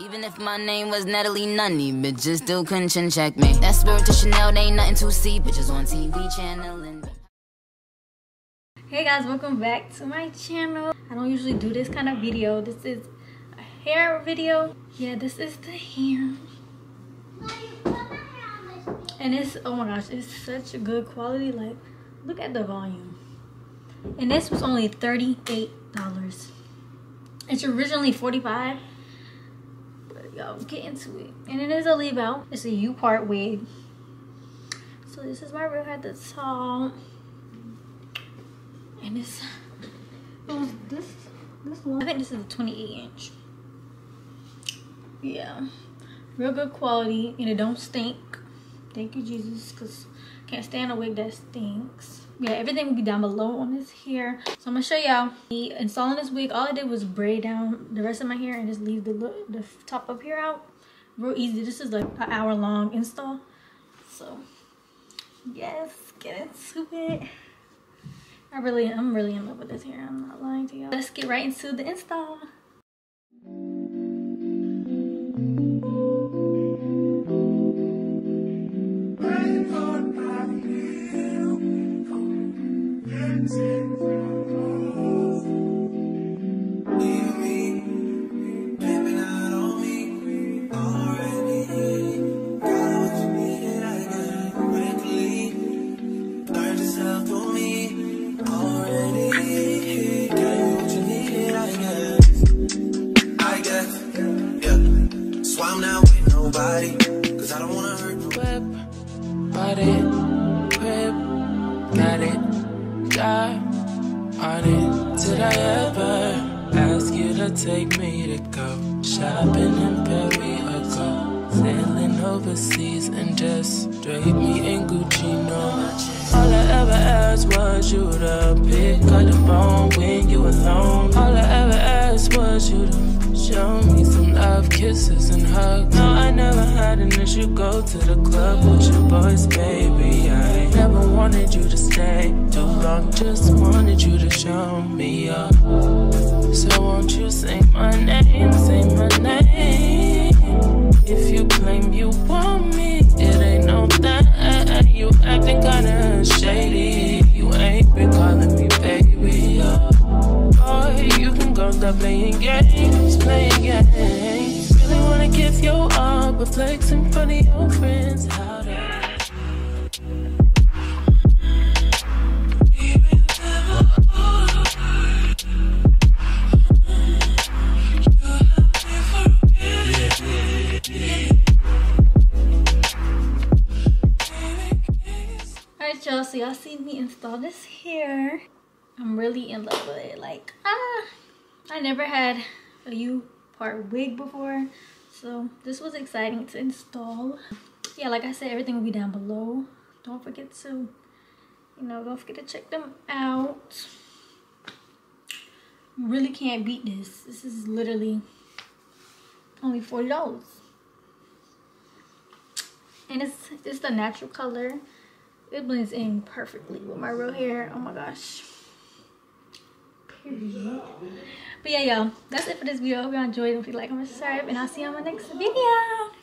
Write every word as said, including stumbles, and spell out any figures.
Even if my name was Natalie Nunny, bitches still couldn't chin check me. That spirit to Chanel, they ain't nothing to see, bitches on T V channel. And hey guys, welcome back to my channel. I don't usually do this kind of video. This is a hair video. Yeah, this is the hair. And it's, oh my gosh, it's such a good quality. Like, look at the volume. And this was only thirty-eight dollars. It's originally forty-five dollars. Y'all get into it. And it is a leave out. It's a U-part wig. So this is my real hair at the top. And this, this, this one. I think this is a twenty-eight inch. Yeah, real good quality, and it don't stink. Thank you Jesus, cause I can't stand a wig that stinks. Yeah, everything will be down below on this hair. So I'm gonna show y'all me installing this wig. All I did was braid down the rest of my hair and just leave the the top up here out. Real easy. This is like an hour long install. So yes, get into it. I really, I'm really in love with this hair. I'm not lying to y'all. Let's get right into the install. Cause I don't wanna hurt no whip, body, whip, got it, die on it. Did I ever ask you to take me to go shopping in Paris or go sailing overseas and just drape me in Guccino? All I ever asked was you to pick up the phone when you alone. All I ever asked was you to show me some love, kisses and hugs. No, I never had an issue. Go to the club with your boys, baby. I never wanted you to stay too long, just wanted you to show me up. So won't you say my name, say my name? If you claim you want me, it ain't no that. You acting kinda shady, you ain't been calling me baby up. Boy, you can go stop playing games, playing games. Really wanna give you all, but flex in front of your friends. How to Alright y'all, so y'all see me install this hair. I'm really in love with it. Like, ah, I never had a U-part wig before, so this was exciting to install. Yeah, like I said, everything will be down below. Don't forget to, you know, don't forget to check them out. You really can't beat this. This is literally only forty dollars. And it's, it's the natural color. It blends in perfectly with my real hair. Oh my gosh. Period. But yeah, y'all, that's it for this video. Hope y'all enjoyed. If you like, comment, subscribe, and I'll see you on my next video.